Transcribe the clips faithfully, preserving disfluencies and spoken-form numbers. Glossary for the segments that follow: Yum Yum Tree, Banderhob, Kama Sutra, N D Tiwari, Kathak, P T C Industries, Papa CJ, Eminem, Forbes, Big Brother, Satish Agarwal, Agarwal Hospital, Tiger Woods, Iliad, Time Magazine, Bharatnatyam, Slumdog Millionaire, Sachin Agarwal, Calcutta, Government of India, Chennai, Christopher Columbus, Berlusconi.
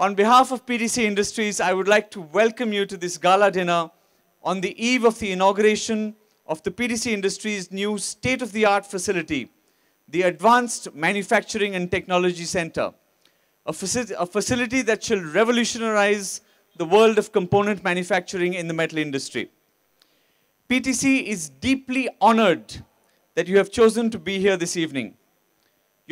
On behalf of P T C Industries, I would like to welcome you to this gala dinner on the eve of the inauguration of the P T C Industries' new state-of-the-art facility, the Advanced Manufacturing and Technology Center, a, faci a facility that shall revolutionize the world of component manufacturing in the metal industry. P T C is deeply honored that you have chosen to be here this evening.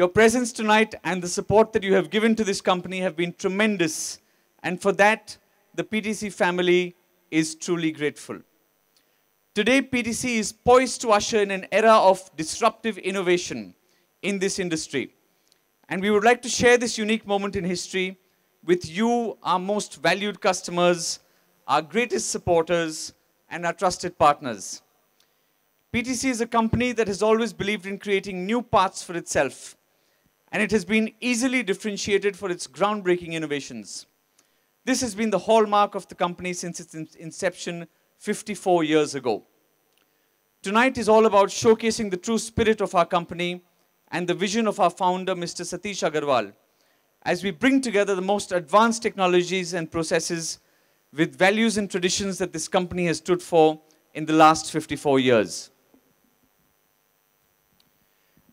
Your presence tonight and the support that you have given to this company have been tremendous, and for that, the P T C family is truly grateful. Today, P T C is poised to usher in an era of disruptive innovation in this industry, and we would like to share this unique moment in history with you, our most valued customers, our greatest supporters, and our trusted partners. P T C is a company that has always believed in creating new paths for itself, and it has been easily differentiated for its groundbreaking innovations. This has been the hallmark of the company since its inception fifty-four years ago. Tonight is all about showcasing the true spirit of our company and the vision of our founder, Mister Satish Agarwal, as we bring together the most advanced technologies and processes with values and traditions that this company has stood for in the last fifty-four years.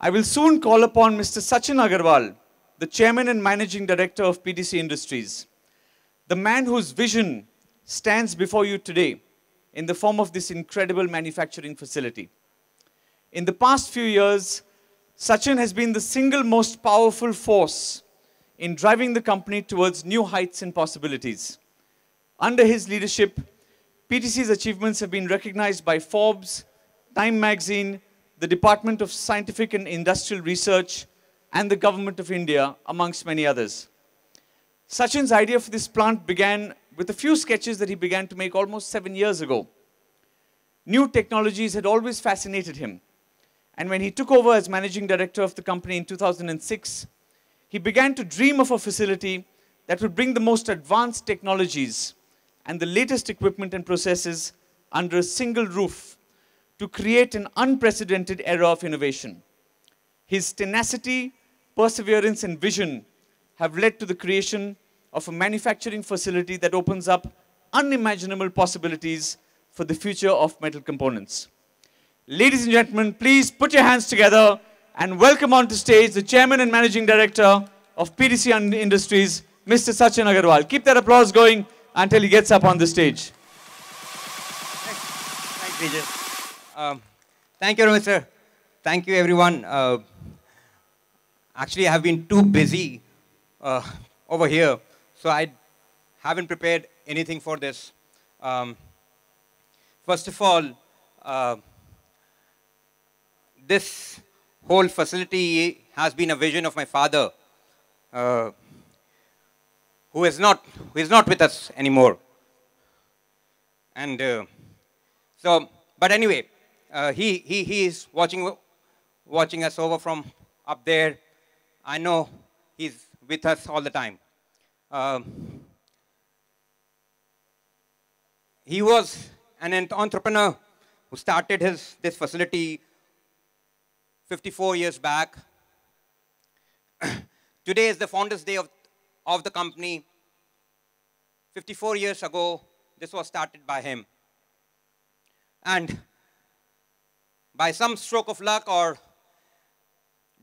I will soon call upon Mister Sachin Agarwal, the Chairman and Managing Director of P T C Industries, the man whose vision stands before you today in the form of this incredible manufacturing facility. In the past few years, Sachin has been the single most powerful force in driving the company towards new heights and possibilities. Under his leadership, P T C's achievements have been recognized by Forbes, Time Magazine, the Department of Scientific and Industrial Research, and the Government of India, amongst many others. Sachin's idea for this plant began with a few sketches that he began to make almost seven years ago. New technologies had always fascinated him, and when he took over as managing director of the company in two thousand six, he began to dream of a facility that would bring the most advanced technologies and the latest equipment and processes under a single roof to create an unprecedented era of innovation. His tenacity, perseverance, and vision have led to the creation of a manufacturing facility that opens up unimaginable possibilities for the future of metal components. Ladies and gentlemen, please put your hands together and welcome onto stage the Chairman and Managing Director of P T C Industries, Mister Sachin Agarwal. Keep that applause going until he gets up on the stage. Thanks, Thanks Vijay. Um, thank you, Mister Thank you, everyone. Uh, actually, I have been too busy uh, over here, so I haven't prepared anything for this. Um, first of all, uh, this whole facility has been a vision of my father, uh, who is not, who is not with us anymore. And uh, so, but anyway, uh, he, he, he is watching, watching us over from up there. I know he's with us all the time. Uh, he was an entrepreneur who started his, this facility fifty-four years back. Today is the Founders' Day of of the company. fifty-four years ago, this was started by him. And by some stroke of luck or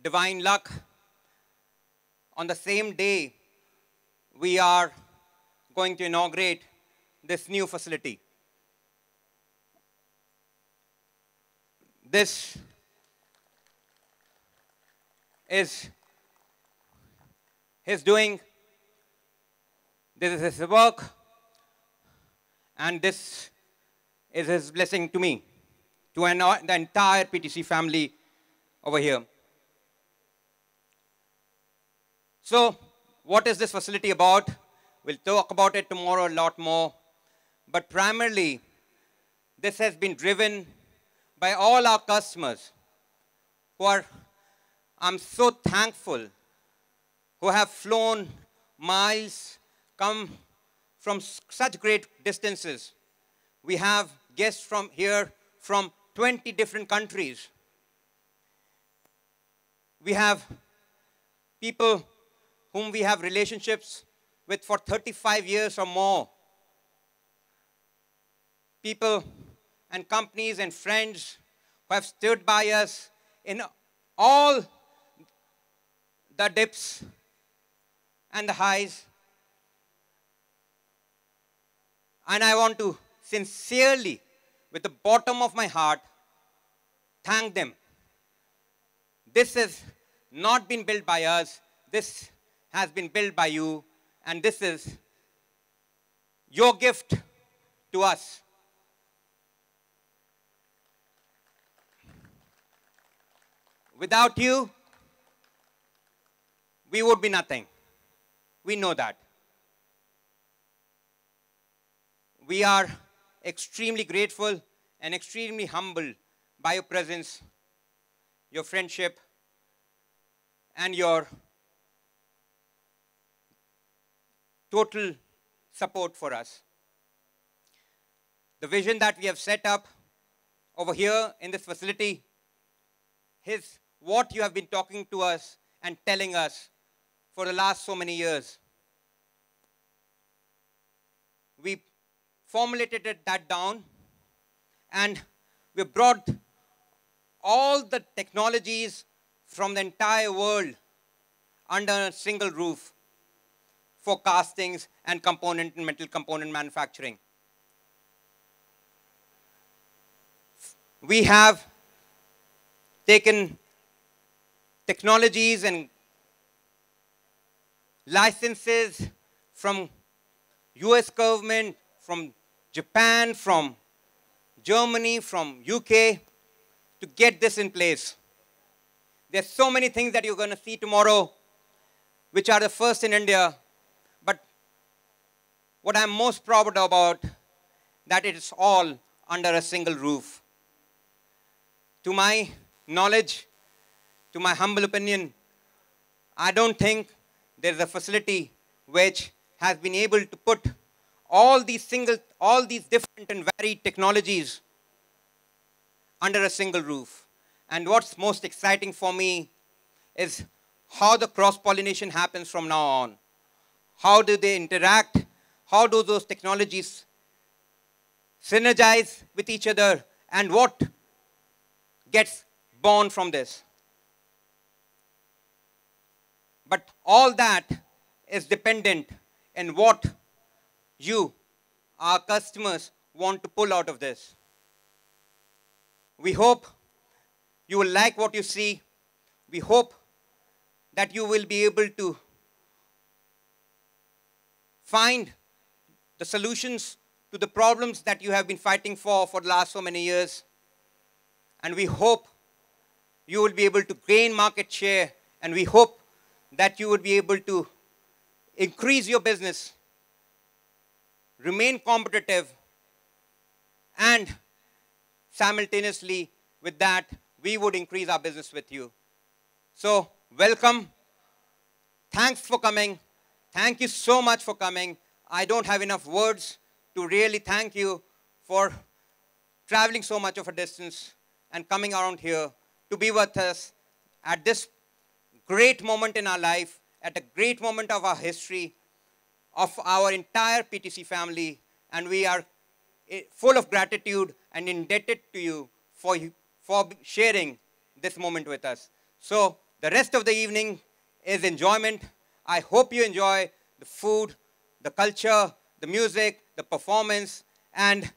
divine luck, on the same day, we are going to inaugurate this new facility. This is his doing. This is his work, and this is his blessing to me, to an, the entire P T C family over here. So, what is this facility about? We'll talk about it tomorrow a lot more. But primarily, this has been driven by all our customers who are, I'm so thankful, who have flown miles, come from such great distances. We have guests from here from twenty different countries. We have people whom we have relationships with for thirty-five years or more. People and companies and friends who have stood by us in all the dips and the highs. And I want to sincerely, with the bottom of my heart, thank them. This has not been built by us. This has been built by you. And this is your gift to us. Without you, we would be nothing. We know that. We are extremely grateful and extremely humbled by your presence, your friendship, and your total support for us. The vision that we have set up over here in this facility is what you have been talking to us and telling us for the last so many years. We formulated that down, and we brought all the technologies from the entire world under a single roof for castings and component and metal component manufacturing. We have taken technologies and licenses from U S government, from Japan, from Germany, from U K, to get this in place. There's so many things that you're going to see tomorrow, which are the first in India. But what I'm most proud about, that it is all under a single roof. To my knowledge, to my humble opinion, I don't think there's a facility which has been able to put all these single, all these different and varied technologies under a single roof. And what's most exciting for me is how the cross-pollination happens from now on. How do they interact? How do those technologies synergize with each other? And what gets born from this? But all that is dependent on what you, our customers, want to pull out of this. We hope you will like what you see. We hope that you will be able to find the solutions to the problems that you have been fighting for for the last so many years. And we hope you will be able to gain market share. And we hope that you would be able to increase your business, remain competitive, and simultaneously with that, we would increase our business with you. So welcome. Thanks for coming. Thank you so much for coming. I don't have enough words to really thank you for traveling so much of a distance and coming around here to be with us at this great moment in our life, at a great moment of our history, of our entire P T C family, and we are full of gratitude and indebted to you for, for sharing this moment with us. So the rest of the evening is enjoyment. I hope you enjoy the food, the culture, the music, the performance, and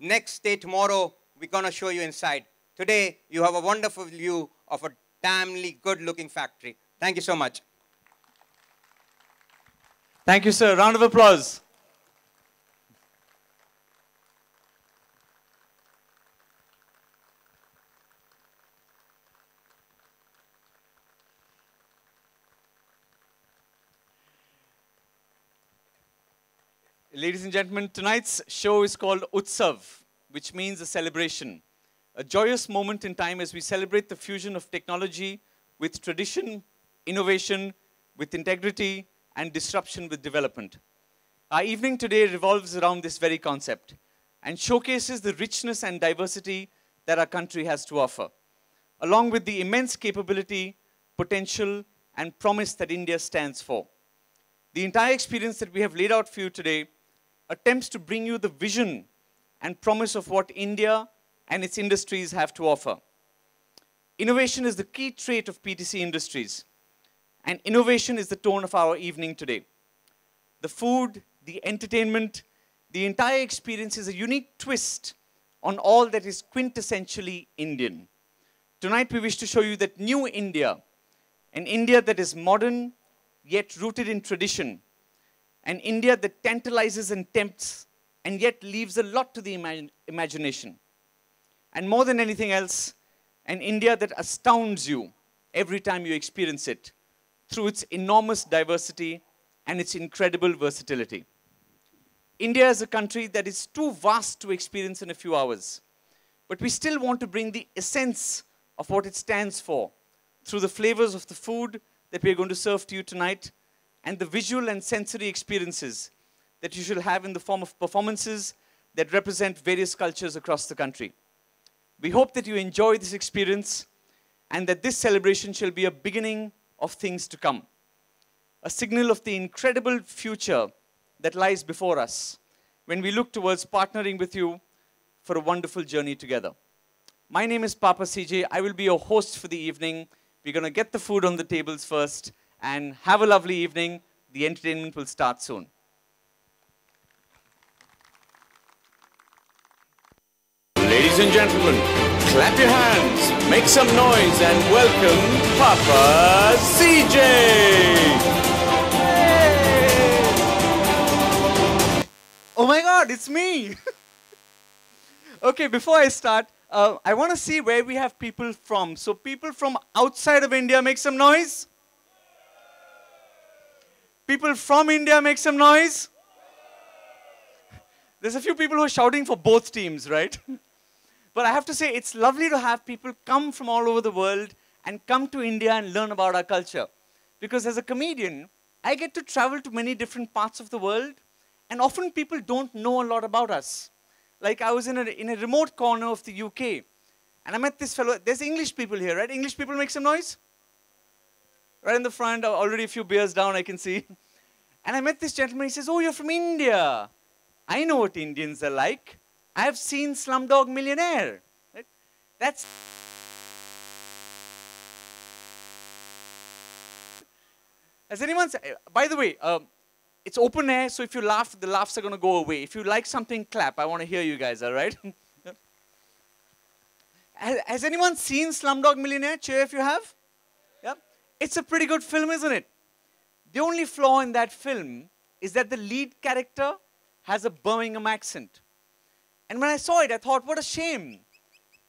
next day tomorrow, we're gonna show you inside. Today, you have a wonderful view of a damnly good-looking factory. Thank you so much. Thank you, sir. Round of applause. Ladies and gentlemen, tonight's show is called Utsav, which means a celebration. A joyous moment in time as we celebrate the fusion of technology with tradition, innovation, with integrity, and disruption with development. Our evening today revolves around this very concept and showcases the richness and diversity that our country has to offer, along with the immense capability, potential, and promise that India stands for. The entire experience that we have laid out for you today attempts to bring you the vision and promise of what India and its industries have to offer. Innovation is the key trait of P T C Industries, and innovation is the tone of our evening today. The food, the entertainment, the entire experience is a unique twist on all that is quintessentially Indian. Tonight we wish to show you that new India, an India that is modern yet rooted in tradition, an India that tantalizes and tempts and yet leaves a lot to the imagine, imagination. And more than anything else, an India that astounds you every time you experience it through its enormous diversity and its incredible versatility. India is a country that is too vast to experience in a few hours, but we still want to bring the essence of what it stands for through the flavors of the food that we are going to serve to you tonight and the visual and sensory experiences that you shall have in the form of performances that represent various cultures across the country. We hope that you enjoy this experience and that this celebration shall be a beginning of things to come, a signal of the incredible future that lies before us when we look towards partnering with you for a wonderful journey together. My name is Papa C J. I will be your host for the evening. We're going to get the food on the tables first and have a lovely evening. The entertainment will start soon. Ladies and gentlemen, clap your hands, make some noise, and welcome Papa C J! Hey. Oh my God, it's me! Okay, before I start, uh, I want to see where we have people from. So people from outside of India, make some noise. People from India, make some noise. There's a few people who are shouting for both teams, right? But I have to say, it's lovely to have people come from all over the world and come to India and learn about our culture. Because as a comedian, I get to travel to many different parts of the world, and often people don't know a lot about us. Like I was in a, in a remote corner of the U K, and I met this fellow. There's English people here, right? English people, make some noise. Right in the front, already a few beers down, I can see. And I met this gentleman, he says, oh, you're from India. I know what Indians are like. I have seen Slumdog Millionaire. Right? That's has anyone said? By the way, um, it's open air, so if you laugh, the laughs are going to go away. If you like something, clap. I want to hear you guys. All right? has, has anyone seen Slumdog Millionaire? Cheer if you have. Yeah, it's a pretty good film, isn't it? The only flaw in that film is that the lead character has a Birmingham accent. And when I saw it, I thought, what a shame.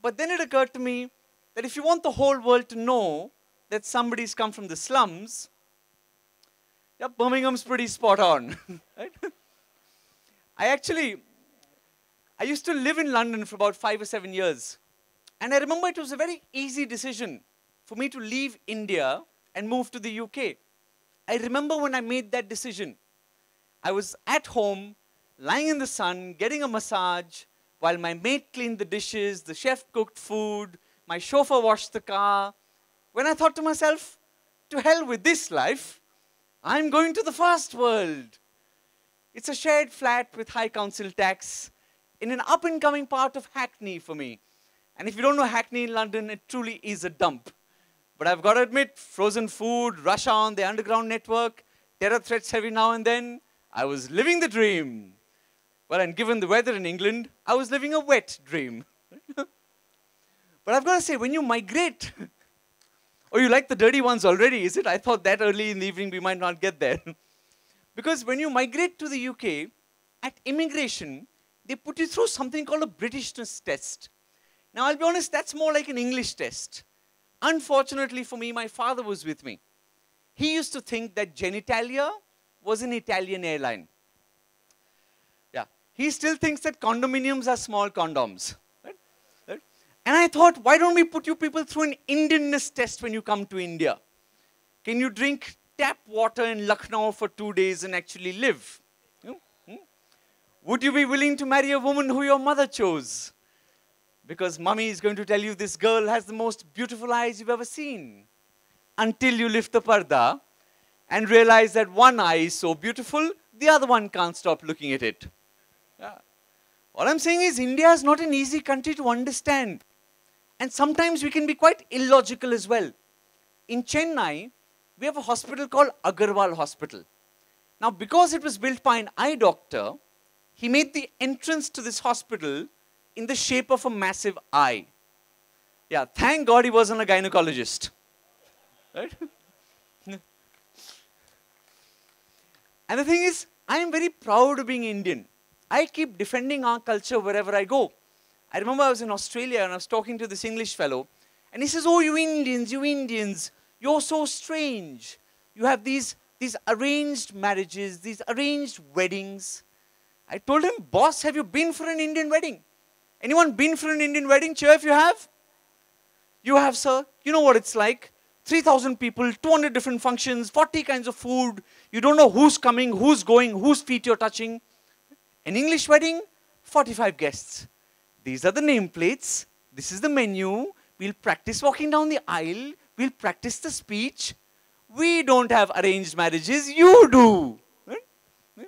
But then it occurred to me that if you want the whole world to know that somebody's come from the slums, yeah, Birmingham's pretty spot on. Right? I actually, I used to live in London for about five or seven years. And I remember it was a very easy decision for me to leave India and move to the U K. I remember when I made that decision. I was at home, lying in the sun, getting a massage, while my mate cleaned the dishes, the chef cooked food, my chauffeur washed the car. When I thought to myself, to hell with this life, I'm going to the first world. It's a shared flat with high council tax in an up-and-coming part of Hackney for me. And if you don't know Hackney in London, it truly is a dump. But I've got to admit, frozen food, rush on the underground network, terror threats every now and then, I was living the dream. Well, and given the weather in England, I was living a wet dream. But I've got to say, when you migrate, oh, you like the dirty ones already, is it? I thought that early in the evening we might not get there. Because when you migrate to the U K, at immigration, they put you through something called a Britishness test. Now, I'll be honest, that's more like an English test. Unfortunately for me, my father was with me. He used to think that genitalia was an Italian airline. He still thinks that condominiums are small condoms. Right? Right? And I thought, why don't we put you people through an Indianness test when you come to India? Can you drink tap water in Lucknow for two days and actually live? Hmm? Would you be willing to marry a woman who your mother chose? Because mummy is going to tell you this girl has the most beautiful eyes you've ever seen. Until you lift the parda and realize that one eye is so beautiful, the other one can't stop looking at it. Yeah. All I'm saying is India is not an easy country to understand. And sometimes we can be quite illogical as well. In Chennai, we have a hospital called Agarwal Hospital. Now, because it was built by an eye doctor, he made the entrance to this hospital in the shape of a massive eye. Yeah, thank God he wasn't a gynecologist. Right? And the thing is, I am very proud of being Indian. I keep defending our culture wherever I go. I remember I was in Australia and I was talking to this English fellow. And he says, oh, you Indians, you Indians, you're so strange. You have these, these arranged marriages, these arranged weddings. I told him, boss, have you been for an Indian wedding? Anyone been for an Indian wedding? Cheer if you have. You have, sir. You know what it's like. three thousand people, two hundred different functions, forty kinds of food. You don't know who's coming, who's going, whose feet you're touching. An English wedding, forty-five guests. These are the nameplates. This is the menu. We'll practice walking down the aisle. We'll practice the speech. We don't have arranged marriages. You do. Right? Yeah.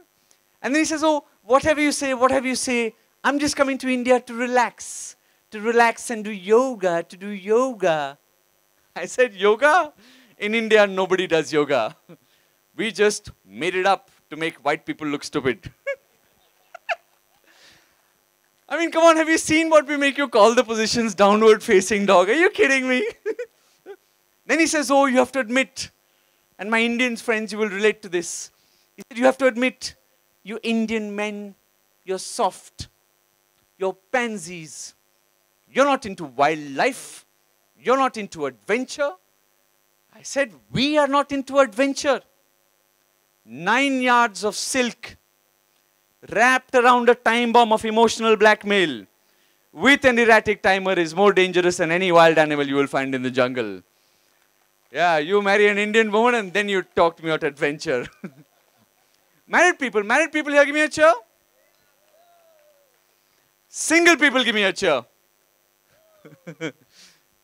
And then he says, oh, whatever you say, whatever you say, I'm just coming to India to relax. To relax and do yoga, to do yoga. I said, yoga? In India, nobody does yoga. We just made it up to make white people look stupid. I mean, come on, have you seen what we make you call the positions downward facing dog? Are you kidding me? Then he says, oh, you have to admit, and my Indian friends, you will relate to this. He said, you have to admit, you Indian men, you're soft. You're pansies. You're not into wildlife. You're not into adventure. I said, we are not into adventure. Nine yards of silk wrapped around a time bomb of emotional blackmail with an erratic timer is more dangerous than any wild animal you will find in the jungle. Yeah, you marry an Indian woman and then you talk to me about adventure. Married people, married people here, give me a cheer. Single people, give me a cheer.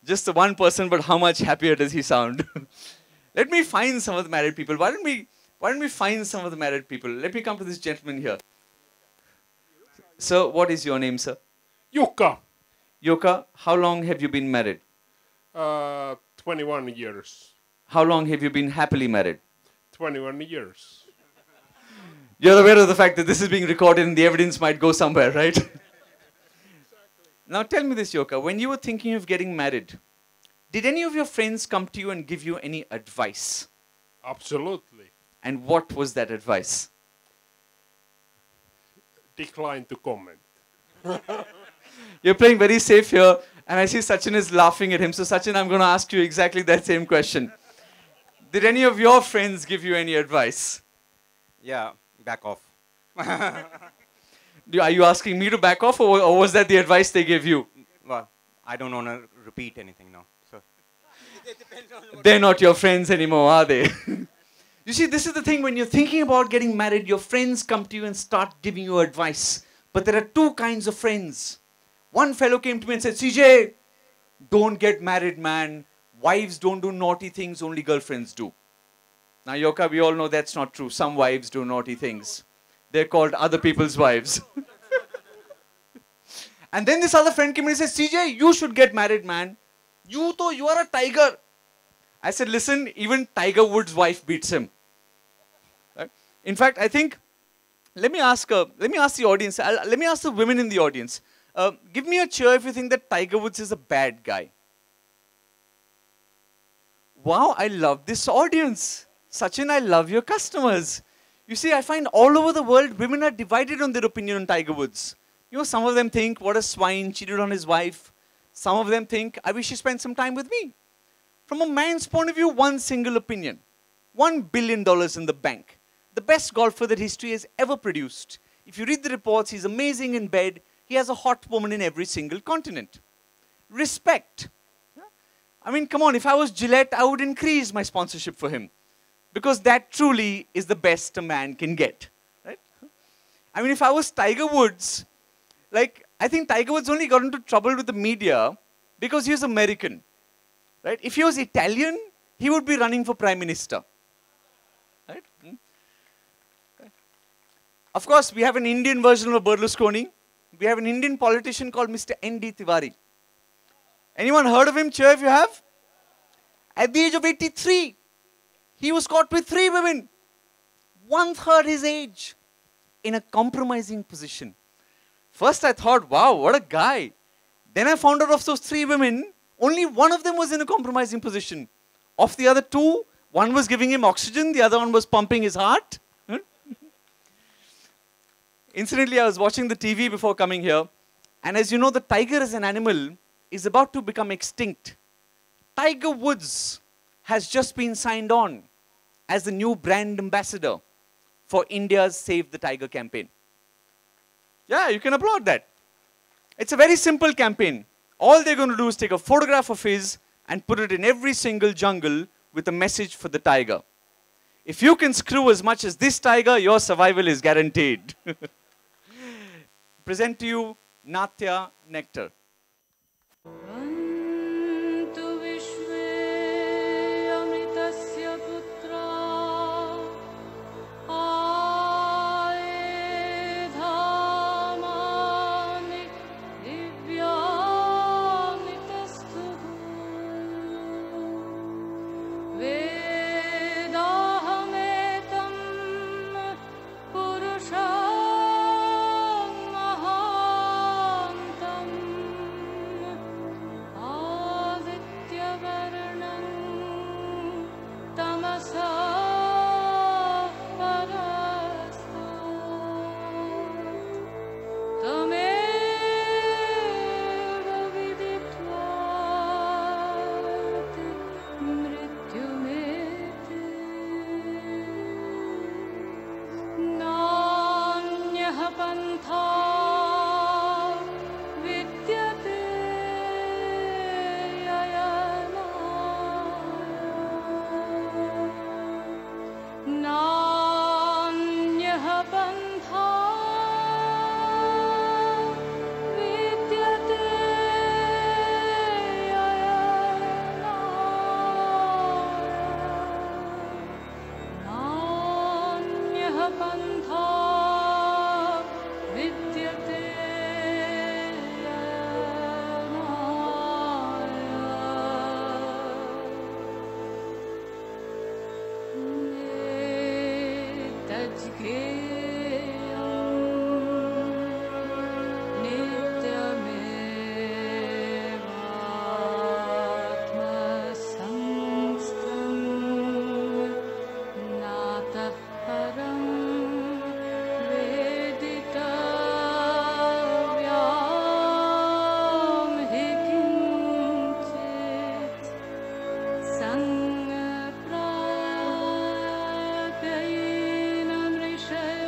Just the one person, but how much happier does he sound? Let me find some of the married people. Why don't we, why don't we find some of the married people? Let me come to this gentleman here. Sir, what is your name, sir? Yoka. Yoka, how long have you been married? Uh, twenty-one years. How long have you been happily married? twenty-one years. You're aware of the fact that this is being recorded and the evidence might go somewhere, right? Now tell me this, Yoka, when you were thinking of getting married, did any of your friends come to you and give you any advice? Absolutely. And what was that advice? Decline to comment. You're playing very safe here, and I see Sachin is laughing at him. So Sachin, I'm going to ask you exactly that same question. Did any of your friends give you any advice? Yeah, back off. Are you asking me to back off, or, or was that the advice they gave you? Well, I don't want to repeat anything now. So. They're not your friends anymore, are they? You see, this is the thing. When you're thinking about getting married, your friends come to you and start giving you advice. But there are two kinds of friends. One fellow came to me and said, C J, don't get married, man. Wives don't do naughty things, only girlfriends do. Now, Yoka, we all know that's not true. Some wives do naughty things. They're called other people's wives. And then this other friend came in and said, C J, you should get married, man. You though, you are a tiger. I said, listen, even Tiger Woods' wife beats him. Right? In fact, I think, let me ask, uh, let me ask the audience, I'll, let me ask the women in the audience. Uh, give me a cheer if you think that Tiger Woods is a bad guy. Wow, I love this audience. Sachin, I love your customers. You see, I find all over the world, women are divided on their opinion on Tiger Woods. You know, some of them think, what a swine, cheated on his wife. Some of them think, I wish he spent some time with me. From a man's point of view, one single opinion. One billion dollars in the bank. The best golfer that history has ever produced. If you read the reports, he's amazing in bed. He has a hot woman in every single continent. Respect. I mean, come on, if I was Gillette, I would increase my sponsorship for him. Because that truly is the best a man can get, right? I mean, if I was Tiger Woods, like, I think Tiger Woods only got into trouble with the media because he was American, right? If he was Italian, he would be running for prime minister, Right? Hmm? Right? Of course, we have an Indian version of Berlusconi. We have an Indian politician called Mister N D Tiwari. Anyone heard of him? Cheer if you have. At the age of eighty-three, he was caught with three women, one third his age, in a compromising position. First I thought, wow, what a guy. Then I found out of those three women, only one of them was in a compromising position. Of the other two, one was giving him oxygen, the other one was pumping his heart. Incidentally, I was watching the T V before coming here. And as you know, the tiger as an animal is about to become extinct. Tiger Woods has just been signed on as the new brand ambassador for India's Save the Tiger campaign. Yeah, you can applaud that. It's a very simple campaign. All they're going to do is take a photograph of his and put it in every single jungle with a message for the tiger. If you can screw as much as this tiger, your survival is guaranteed. Present to you, Natya Nectar. Sang prapyainam rishayam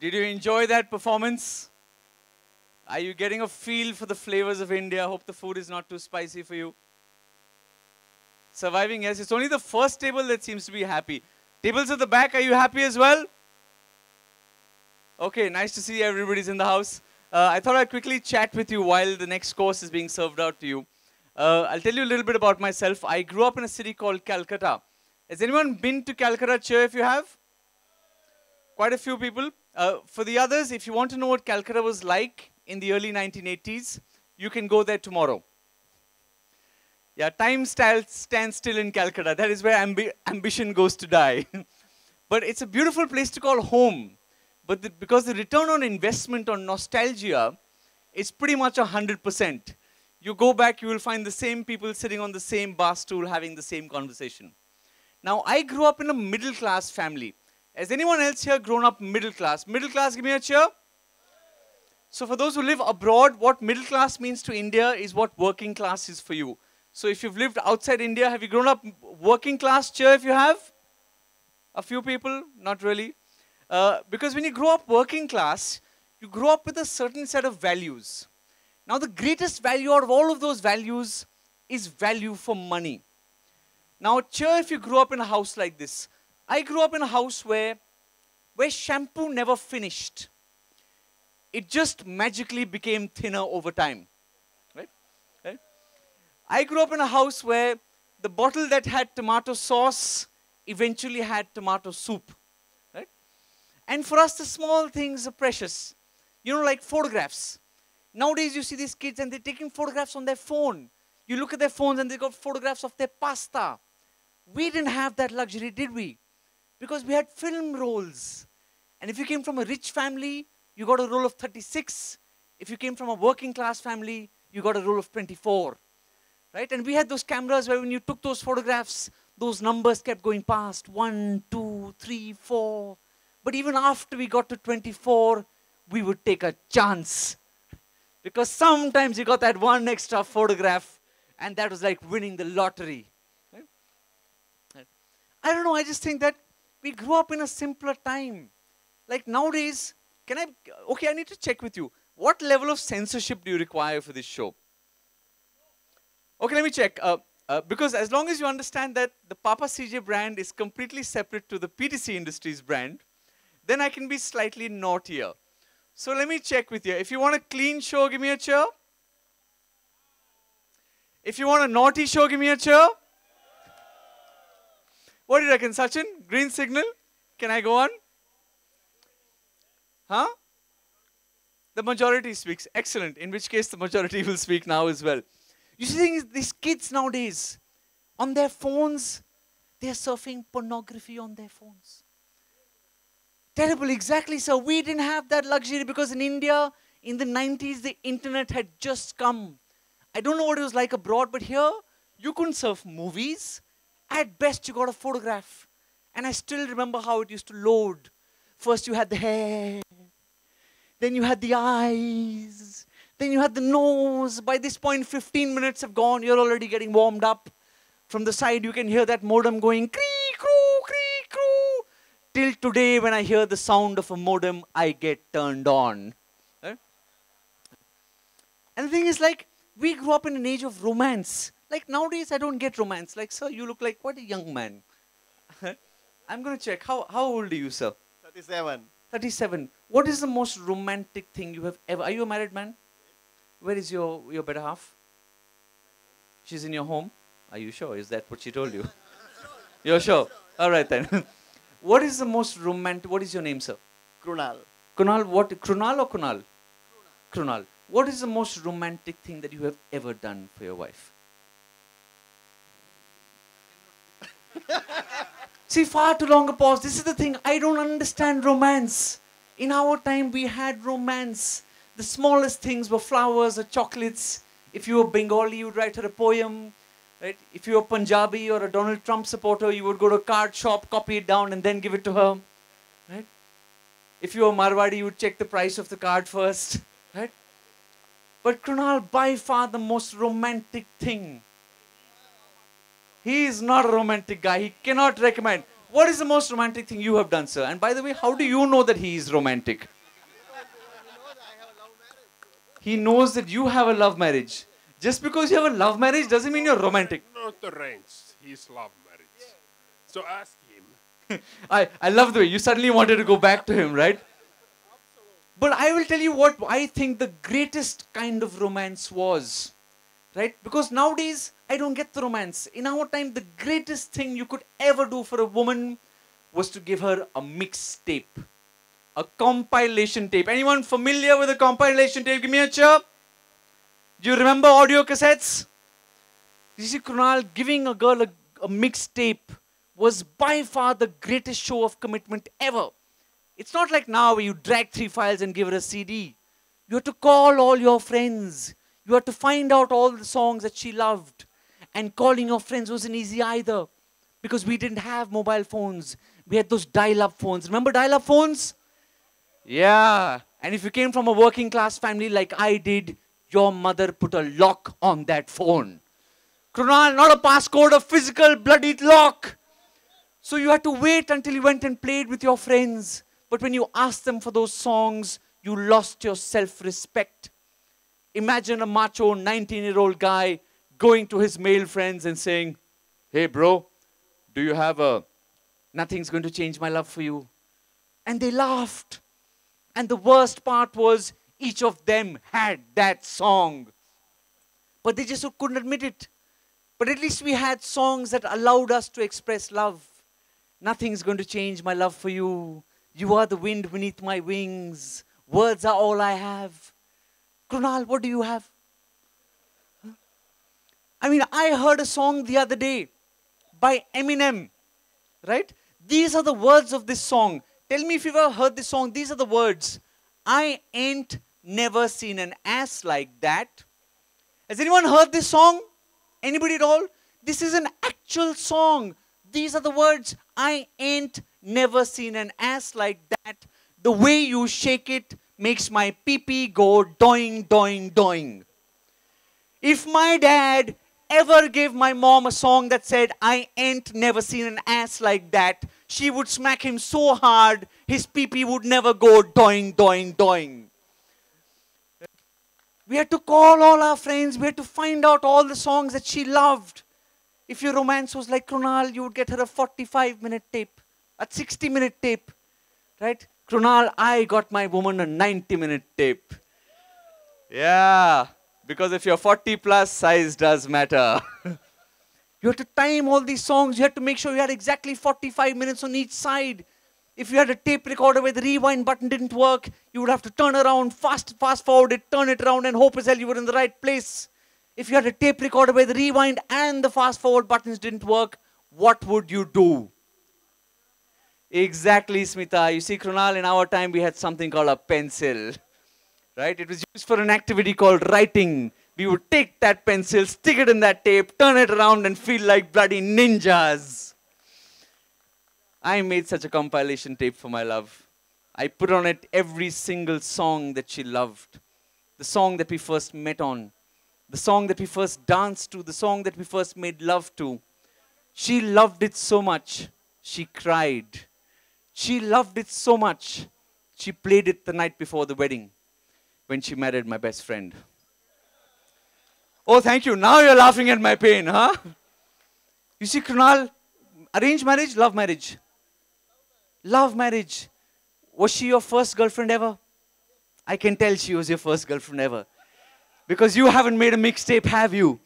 Did you enjoy that performance? Are you getting a feel for the flavors of India? Hope the food is not too spicy for you. Surviving, yes. It's only the first table that seems to be happy. Tables at the back, are you happy as well? Okay, nice to see everybody's in the house. Uh, I thought I'd quickly chat with you while the next course is being served out to you. Uh, I'll tell you a little bit about myself. I grew up in a city called Calcutta. Has anyone been to Calcutta? Cheer if you have. Quite a few people. Uh, for the others, if you want to know what Calcutta was like in the early nineteen eighties, you can go there tomorrow. Yeah, time stands still in Calcutta. That is where ambi ambition goes to die. But it's a beautiful place to call home. But the, because the return on investment on nostalgia is pretty much one hundred percent. You go back, you will find the same people sitting on the same bar stool having the same conversation. Now, I grew up in a middle-class family. Has anyone else here grown up middle-class? Middle-class, give me a cheer. So for those who live abroad, what middle-class means to India is what working class is for you. So if you've lived outside India, have you grown up working-class? Cheer if you have. A few people, not really. Uh, because when you grow up working-class, you grow up with a certain set of values. Now, the greatest value out of all of those values is value for money. Now, cheer if you grew up in a house like this. I grew up in a house where, where shampoo never finished. It just magically became thinner over time. Right? Right? I grew up in a house where the bottle that had tomato sauce eventually had tomato soup. Right? And for us, the small things are precious. You know, like photographs. Nowadays, you see these kids and they're taking photographs on their phone. You look at their phones and they got photographs of their pasta. We didn't have that luxury, did we? Because we had film rolls. And if you came from a rich family, you got a roll of thirty-six. If you came from a working class family, you got a roll of twenty-four. Right? And we had those cameras where when you took those photographs, those numbers kept going past. One, two, three, four. But even after we got to twenty-four, we would take a chance. Because sometimes you got that one extra photograph, and that was like winning the lottery. Right? Right. I don't know, I just think that we grew up in a simpler time. Like nowadays, can I, okay, I need to check with you. What level of censorship do you require for this show? Okay, let me check. Uh, uh, because as long as you understand that the Papa C J brand is completely separate to the P T C Industries brand, then I can be slightly naughtier. So let me check with you. If you want a clean show, give me a cheer. If you want a naughty show, give me a cheer. What do you reckon, Sachin? Green signal? Can I go on? Huh? The majority speaks. Excellent. In which case, the majority will speak now as well. You see, these kids nowadays, on their phones, they're surfing pornography on their phones. Terrible. Exactly, sir. We didn't have that luxury because in India, in the nineties, the internet had just come. I don't know what it was like abroad, but here, you couldn't surf movies. At best, you got a photograph. And I still remember how it used to load. First, you had the hair. Then you had the eyes. Then you had the nose. By this point, fifteen minutes have gone. You're already getting warmed up. From the side, you can hear that modem going, cree, croo, cree, croo. Till today, when I hear the sound of a modem, I get turned on. Eh? And the thing is, like, we grew up in an age of romance. Like, nowadays, I don't get romance. Like, sir, you look like quite a young man. I'm going to check. How, how old are you, sir? thirty-seven. thirty-seven. What is the most romantic thing you have ever... Are you a married man? Where is your, your better half? She's in your home? Are you sure? Is that what she told you? You're sure? All right, then. What is the most romantic... What is your name, sir? Krunal. Krunal, what... Krunal or Kunal? Krunal. What is the most romantic thing that you have ever done for your wife? See, far too long a pause. This is the thing. I don't understand romance. In our time, we had romance. The smallest things were flowers or chocolates. If you were Bengali, you would write her a poem. Right? If you were Punjabi or a Donald Trump supporter, you would go to a card shop, copy it down, and then give it to her. Right? If you were Marwadi, you would check the price of the card first. Right? But Krunal, by far the most romantic thing. He is not a romantic guy. He cannot recommend. What is the most romantic thing you have done, sir? And by the way, how do you know that he is romantic? He knows that you have a love marriage. Just because you have a love marriage doesn't mean you're romantic. Not arranged. He's love marriage. So ask him. I, I love the way you suddenly wanted to go back to him, right? But I will tell you what I think the greatest kind of romance was. Right? Because nowadays, I don't get the romance. In our time, the greatest thing you could ever do for a woman was to give her a mixtape. A compilation tape. Anyone familiar with a compilation tape? Give me a chirp. Do you remember audio cassettes? You see, Kunal, giving a girl a, a mixtape was by far the greatest show of commitment ever. It's not like now where you drag three files and give her a C D. You have to call all your friends. You had to find out all the songs that she loved. And calling your friends wasn't easy either. Because we didn't have mobile phones. We had those dial-up phones. Remember dial-up phones? Yeah. And if you came from a working class family like I did, your mother put a lock on that phone. Krunal, not a passcode, a physical bloody lock. So you had to wait until you went and played with your friends. But when you asked them for those songs, you lost your self-respect. Imagine a macho nineteen-year-old guy going to his male friends and saying, hey, bro, do you have a Nothing's Going to Change My Love for You? And they laughed. And the worst part was each of them had that song. But they just couldn't admit it. But at least we had songs that allowed us to express love. Nothing's going to change my love for you. You are the wind beneath my wings. Words are all I have. Krunal, what do you have? Huh? I mean, I heard a song the other day by Eminem, right? These are the words of this song. Tell me if you've ever heard this song. These are the words. I ain't never seen an ass like that. Has anyone heard this song? Anybody at all? This is an actual song. These are the words. I ain't never seen an ass like that. The way you shake it makes my pee-pee go doing, doing, doing. If my dad ever gave my mom a song that said, I ain't never seen an ass like that, she would smack him so hard, his pee-pee would never go doing, doing, doing. We had to call all our friends. We had to find out all the songs that she loved. If your romance was like Krunal, you would get her a forty-five minute tape, a sixty minute tape, right? Krunal, I got my woman a ninety minute tape. Yeah, because if you're forty plus, size does matter. You had to time all these songs. You had to make sure you had exactly forty-five minutes on each side. If you had a tape recorder where the rewind button didn't work, you would have to turn around, fast, fast forward it, turn it around, and hope as hell you were in the right place. If you had a tape recorder where the rewind and the fast forward buttons didn't work, what would you do? Exactly, Smita. You see, Krunal, in our time, we had something called a pencil, right? It was used for an activity called writing. We would take that pencil, stick it in that tape, turn it around, and feel like bloody ninjas. I made such a compilation tape for my love. I put on it every single song that she loved. The song that we first met on. The song that we first danced to. The song that we first made love to. She loved it so much, she cried. She loved it so much, she played it the night before the wedding when she married my best friend. Oh, thank you. Now you're laughing at my pain, huh? You see, Krunal, arranged marriage, love marriage. Love marriage. Was she your first girlfriend ever? I can tell she was your first girlfriend ever. Because you haven't made a mixtape, have you?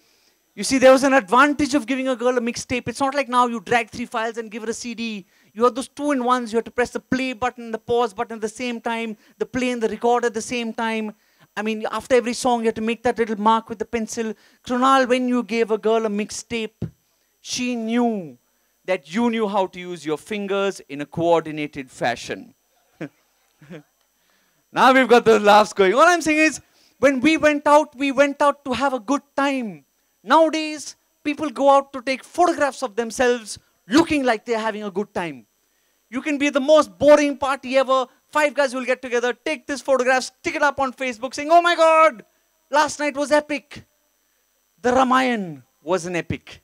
You see, there was an advantage of giving a girl a mixtape. It's not like now you drag three files and give her a C D. You have those two-in-ones. You have to press the play button, the pause button at the same time, the play and the record at the same time. I mean, after every song, you have to make that little mark with the pencil. Krunal, when you gave a girl a mixtape, she knew that you knew how to use your fingers in a coordinated fashion. Now we've got those laughs going. All I'm saying is, when we went out, we went out to have a good time. Nowadays, people go out to take photographs of themselves looking like they're having a good time. You can be the most boring party ever. Five guys will get together, take this photograph, stick it up on Facebook saying, oh my God, last night was epic. The Ramayana was an epic.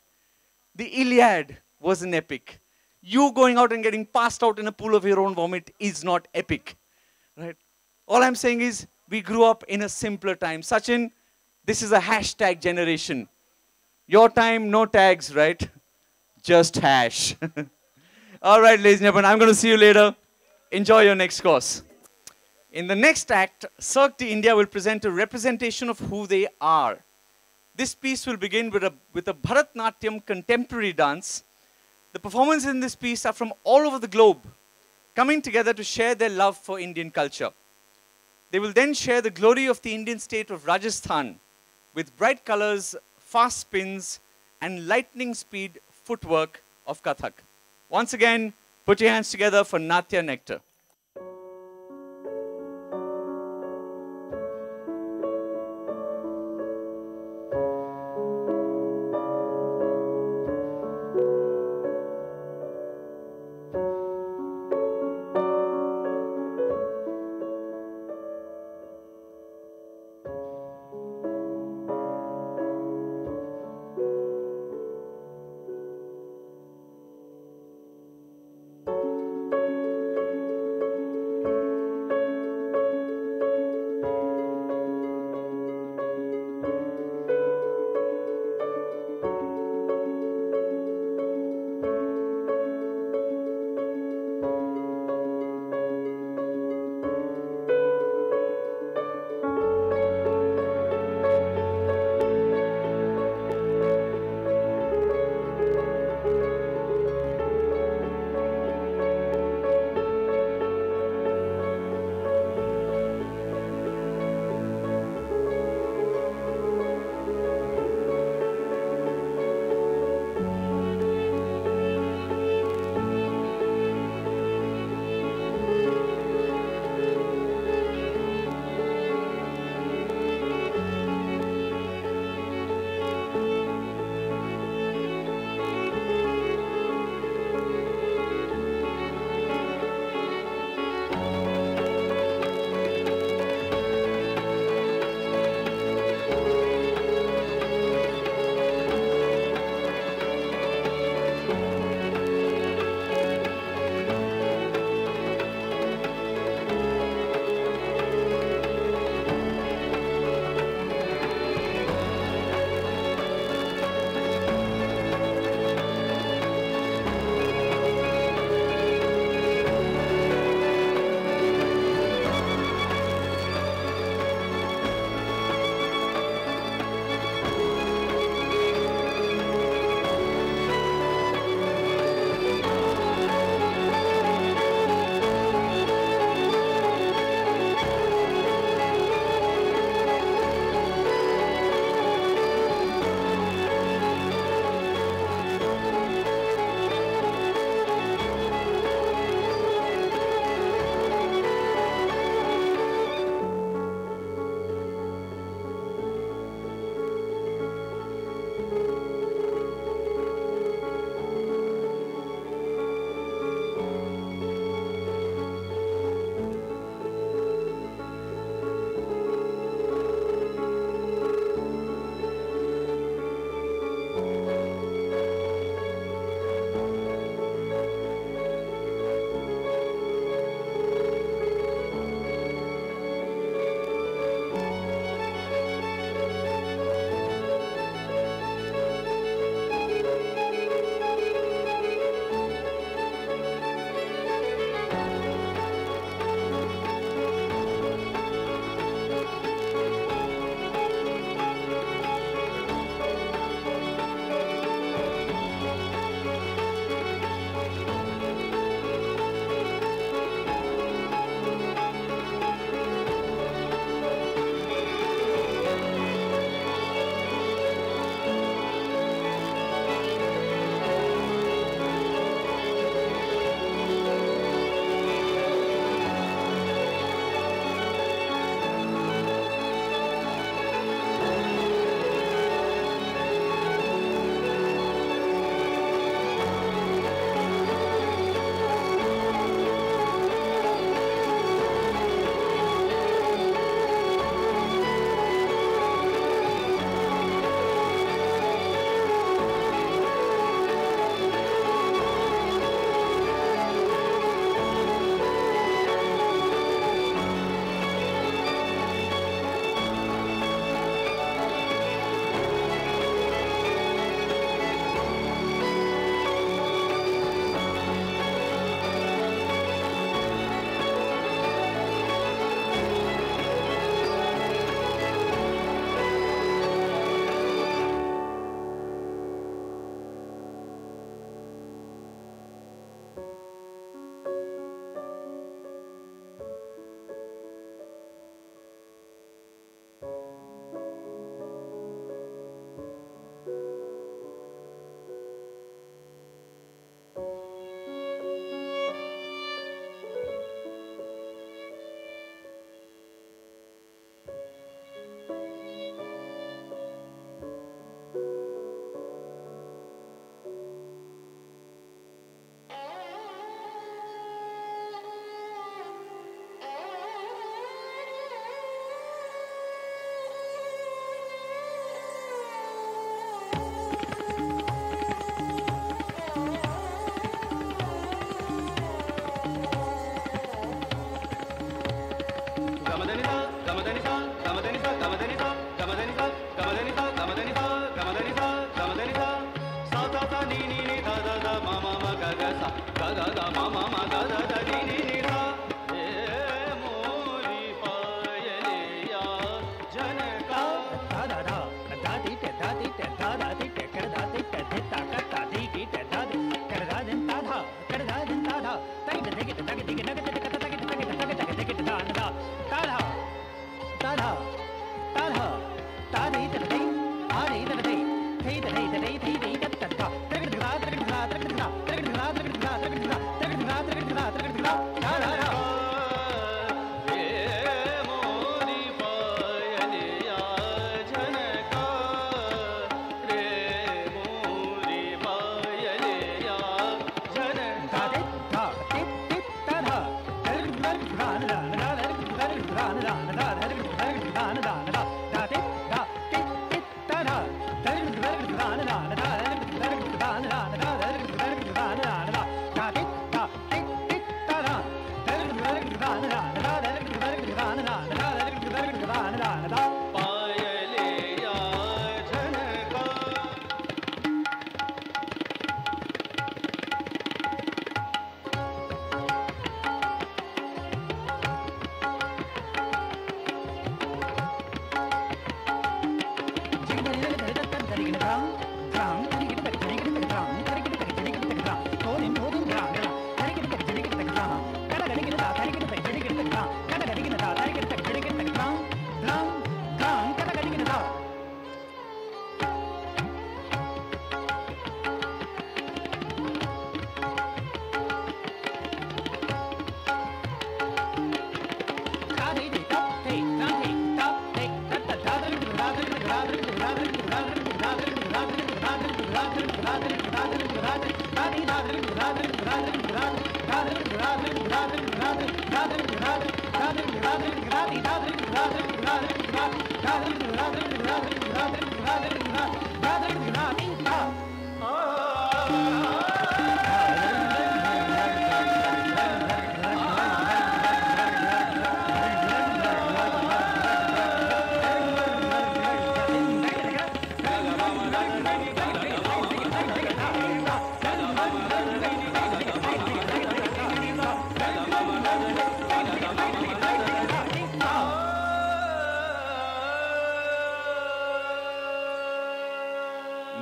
The Iliad was an epic. You going out and getting passed out in a pool of your own vomit is not epic, right? All I'm saying is we grew up in a simpler time. Sachin, this is a hashtag generation. Your time, no tags, right? Just hash. All right, ladies and gentlemen, I'm going to see you later. Enjoy your next course. In the next act, Sirkti India will present a representation of who they are. This piece will begin with a, with a Bharatnatyam contemporary dance. The performances in this piece are from all over the globe, coming together to share their love for Indian culture. They will then share the glory of the Indian state of Rajasthan with bright colors, fast spins, and lightning speed footwork of Kathak. Once again, put your hands together for Natya Nectar.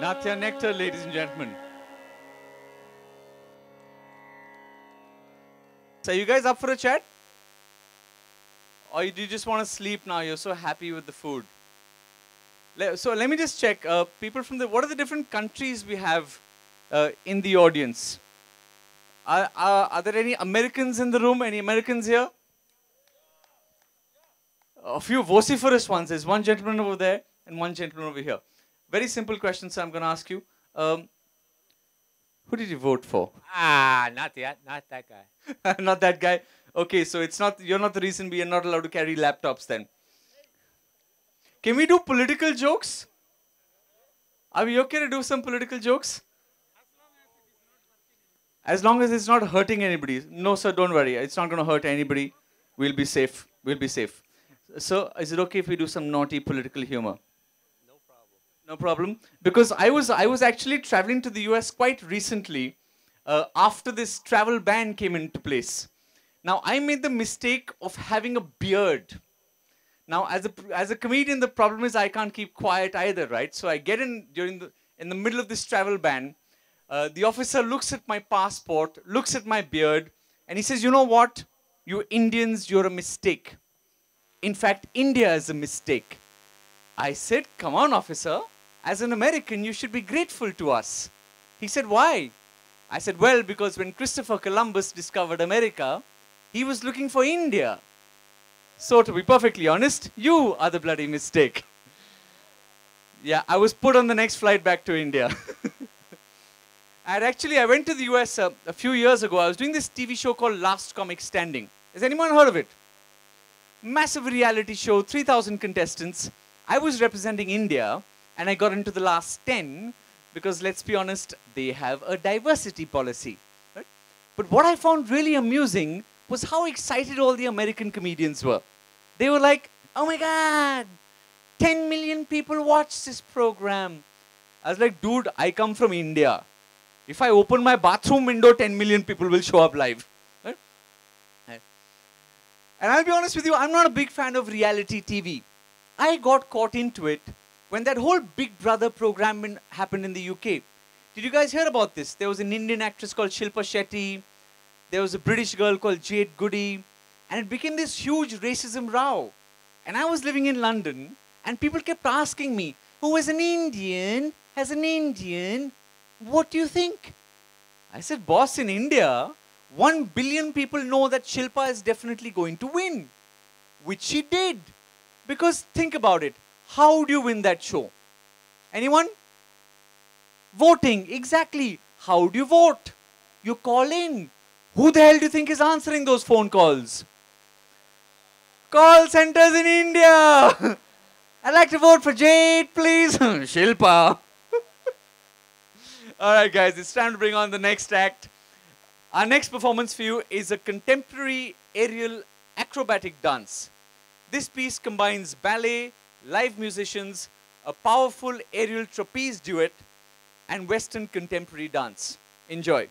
Natya Nectar, ladies and gentlemen. So are you guys up for a chat? Or do you just want to sleep now? You're so happy with the food. So let me just check. Uh, people from the, what are the different countries we have uh, in the audience? Are, are, are there any Americans in the room? Any Americans here? A few vociferous ones. There's one gentleman over there and one gentleman over here. Very simple question, sir, I'm going to ask you. Um, who did you vote for? Ah, not that, not that guy. Not that guy. Okay, so it's not, you're not the reason we are not allowed to carry laptops then. Can we do political jokes? Are we okay to do some political jokes? As long as it's not hurting anybody. No, sir, don't worry. It's not going to hurt anybody. We'll be safe. We'll be safe. So, is it okay if we do some naughty political humor? No problem, because I was I was actually traveling to the U S quite recently uh, after this travel ban came into place. Now I made the mistake of having a beard. Now as a as a comedian, the problem is I can't keep quiet either, right? So I get in during the in the middle of this travel ban. Uh, the officer looks at my passport, looks at my beard, and he says, "You know what? You Indians, you're a mistake. In fact, India is a mistake." I said, "Come on, officer. As an American, you should be grateful to us." He said, "Why?" I said, "Well, because when Christopher Columbus discovered America, he was looking for India. So to be perfectly honest, you are the bloody mistake." Yeah, I was put on the next flight back to India. And actually, I went to the U S uh, a few years ago. I was doing this T V show called Last Comic Standing. Has anyone heard of it? Massive reality show, three thousand contestants. I was representing India. And I got into the last ten because, let's be honest, they have a diversity policy. Right? But what I found really amusing was how excited all the American comedians were. They were like, "Oh my God, ten million people watched this program." I was like, "Dude, I come from India. If I open my bathroom window, ten million people will show up live." Right? Right. And I'll be honest with you, I'm not a big fan of reality T V. I got caught into it when that whole Big Brother program in, happened in the U K. Did you guys hear about this? There was an Indian actress called Shilpa Shetty. There was a British girl called Jade Goody. And it became this huge racism row. And I was living in London, and people kept asking me, "Who is an Indian? As an Indian, what do you think?" I said, "Boss, in India, one billion people know that Shilpa is definitely going to win." Which she did. Because think about it. How do you win that show? Anyone? Voting, exactly. How do you vote? You call in. Who the hell do you think is answering those phone calls? Call centers in India. "I'd like to vote for Jade, please." Shilpa. All right, guys, it's time to bring on the next act. Our next performance for you is a contemporary aerial acrobatic dance. This piece combines ballet, live musicians, a powerful aerial trapeze duet, and Western contemporary dance. Enjoy.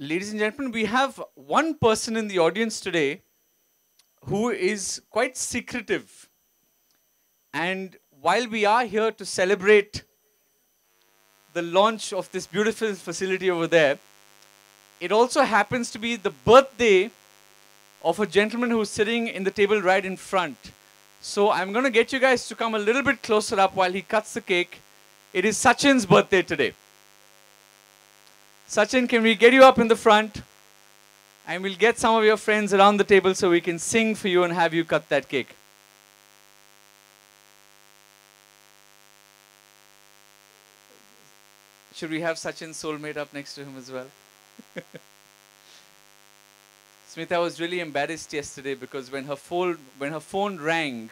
Ladies and gentlemen, we have one person in the audience today who is quite secretive. And while we are here to celebrate the launch of this beautiful facility over there, it also happens to be the birthday of a gentleman who's sitting in the table right in front. So I'm going to get you guys to come a little bit closer up while he cuts the cake. It is Sachin's birthday today. Sachin, can we get you up in the front? And we'll get some of your friends around the table so we can sing for you and have you cut that cake. Should we have Sachin's soulmate up next to him as well? Smita was really embarrassed yesterday because when her phone, when her phone rang,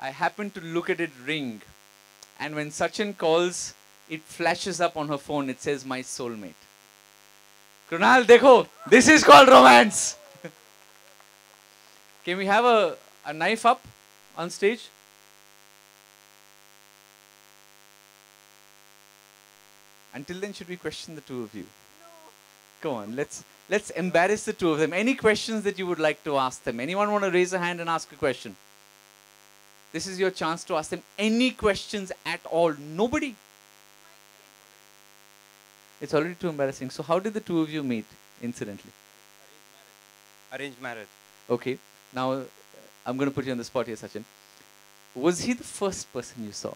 I happened to look at it ring. And when Sachin calls, it flashes up on her phone. It says, my soulmate. Krunal, dekho, this is called romance. Can we have a, a knife up on stage? Until then, should we question the two of you? No. Come on, let's, let's embarrass the two of them. Any questions that you would like to ask them? Anyone want to raise a hand and ask a question? This is your chance to ask them any questions at all. Nobody. It's already too embarrassing. So how did the two of you meet, incidentally? Arranged marriage. Arranged marriage. Okay. Now, I'm going to put you on the spot here, Sachin. Was he the first person you saw?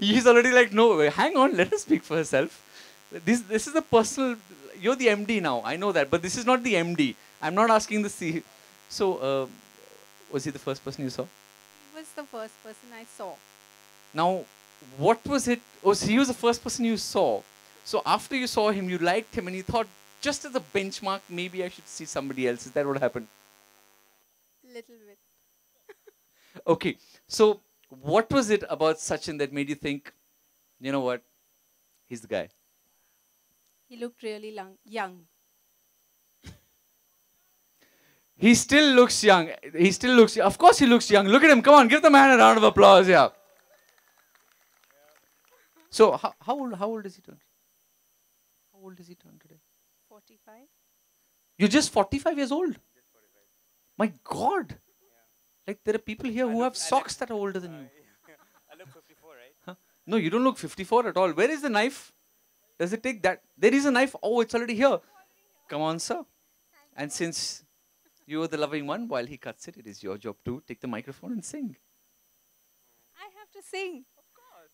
He's already like, no, hang on, let her speak for herself. This, this is a personal... You're the M D now, I know that. But this is not the M D. I'm not asking the C. So, uh, was he the first person you saw? He was the first person I saw. Now, what was it? Oh, so he was the first person you saw. So after you saw him, you liked him and you thought, just as a benchmark, maybe I should see somebody else. Is that what happened? Little bit. Okay. So what was it about Sachin that made you think, you know what, he's the guy? He looked really young. He still looks young. He still looks, of course he looks young. Look at him. Come on, give the man a round of applause. Yeah. So, how, how, old, how old is he turned? How old is he turned today? forty-five. You're just forty-five years old? Just forty-five. My God. Yeah. Like, there are people here I who look, have socks look, that are older than uh, you. I look fifty-four, right? Huh? No, you don't look fifty-four at all. Where is the knife? Does it take that? There is a knife. Oh, it's already here. Come on, sir. And since you are the loving one, while he cuts it, it is your job to take the microphone and sing. I have to sing.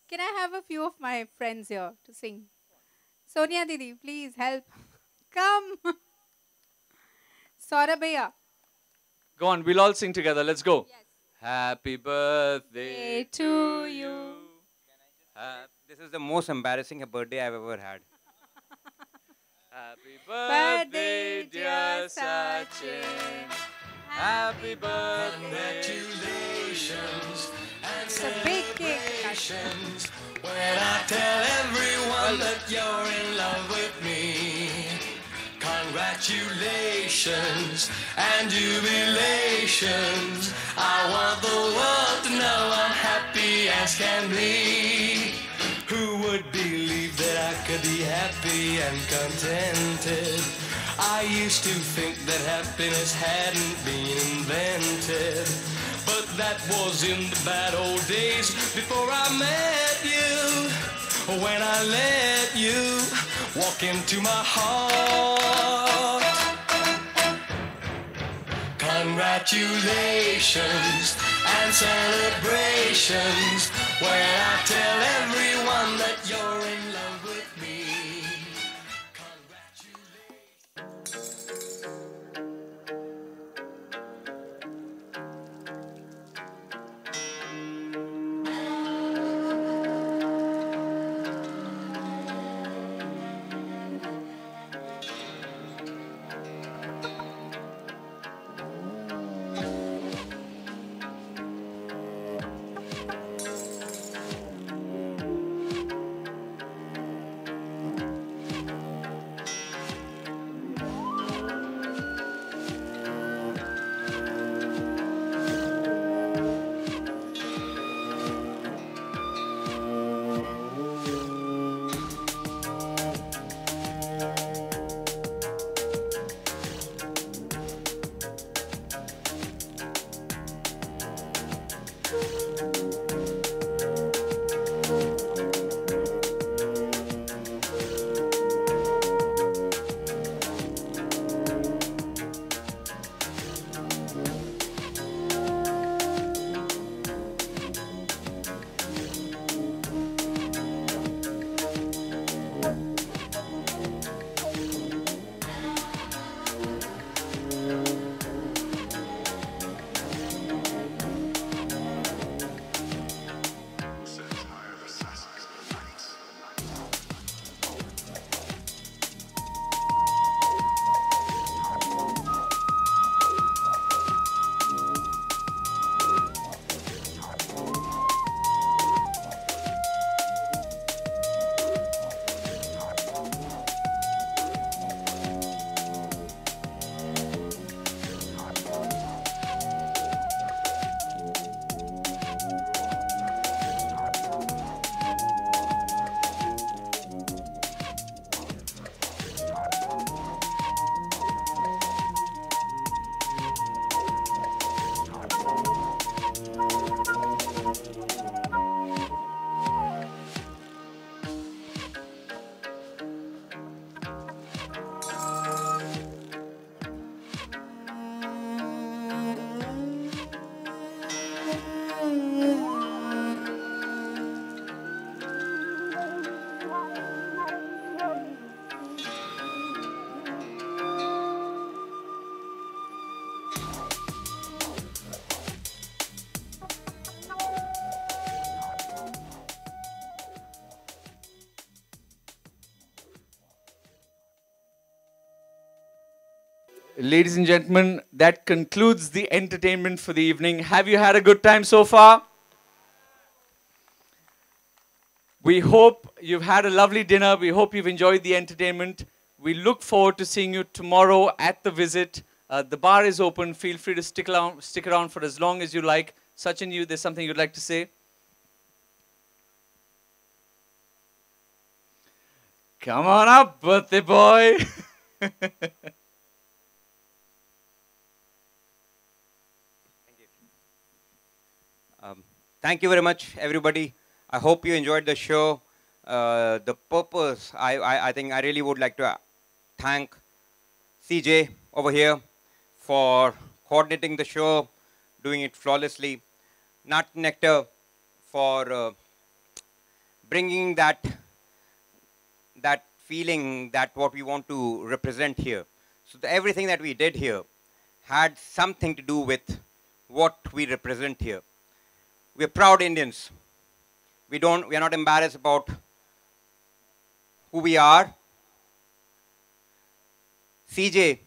Can I have a few of my friends here to sing? Sonia Didi, please help. Come. Saurabhaiya. Go on, we'll all sing together. Let's go. Yes. Happy birthday to you. Uh, this is the most embarrassing birthday I've ever had. Happy birthday, dear Sachin. Happy birthday. Congratulations. It's a big cake. When I tell everyone that you're in love with me, congratulations and jubilations. I want the world to know I'm happy as can be. Who would believe that I could be happy and contented? I used to think that happiness hadn't been invented. But that was in the bad old days before I met you. When I let you walk into my heart. Congratulations and celebrations. When I tell everyone that you're in love with me. Ladies and gentlemen, that concludes the entertainment for the evening. Have you had a good time so far? We hope you've had a lovely dinner. We hope you've enjoyed the entertainment. We look forward to seeing you tomorrow at The Visit. Uh, the bar is open. Feel free to stick around, stick around for as long as you like. Sachin, you, there's something you'd like to say? Come on up, birthday boy. Um, thank you very much, everybody. I hope you enjoyed the show. Uh, the purpose, I, I, I think I really would like to thank C J over here for coordinating the show, doing it flawlessly. Natya Nectar for uh, bringing that, that feeling that what we want to represent here. So the, everything that we did here had something to do with what we represent here. We're proud Indians. We don't, we are not embarrassed about who we are. C J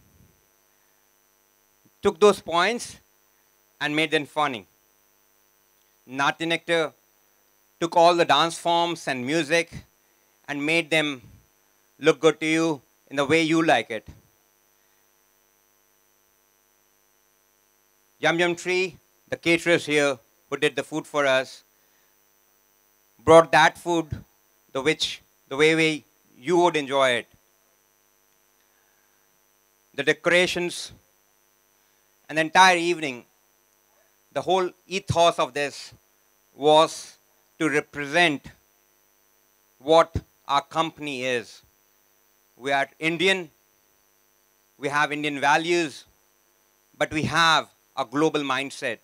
took those points and made them funny. Natya Nectar took all the dance forms and music and made them look good to you in the way you like it. Yum Yum Tree, the caterers here who did the food for us, brought that food the which the way we, you would enjoy it. The decorations and the entire evening, the whole ethos of this was to represent what our company is. We are Indian, we have Indian values, but we have a global mindset.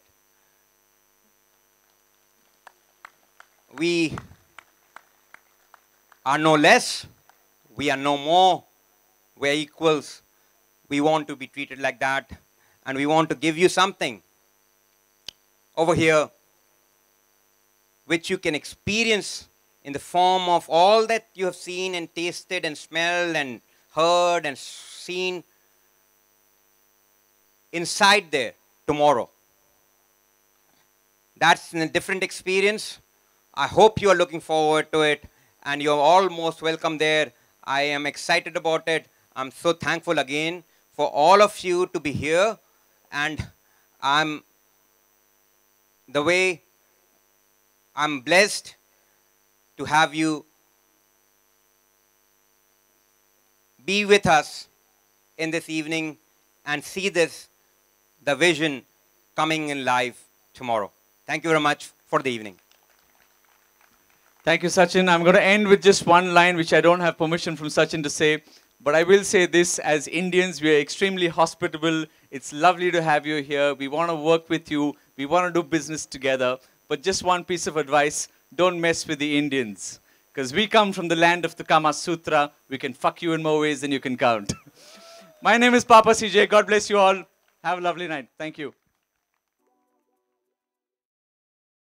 We are no less, we are no more, we are equals. We want to be treated like that, and we want to give you something over here which you can experience in the form of all that you have seen and tasted and smelled and heard and seen inside there tomorrow. That's a different experience. I hope you are looking forward to it, and you're all most welcome there. I am excited about it. I'm so thankful again for all of you to be here, and I'm the way I'm blessed to have you be with us in this evening and see this, the vision coming in life tomorrow. Thank you very much for the evening. Thank you, Sachin. I'm going to end with just one line, which I don't have permission from Sachin to say, but I will say this: as Indians, we are extremely hospitable. It's lovely to have you here. We want to work with you. We want to do business together. But just one piece of advice, don't mess with the Indians, because we come from the land of the Kama Sutra. We can fuck you in more ways than you can count. My name is Papa C J. God bless you all. Have a lovely night. Thank you.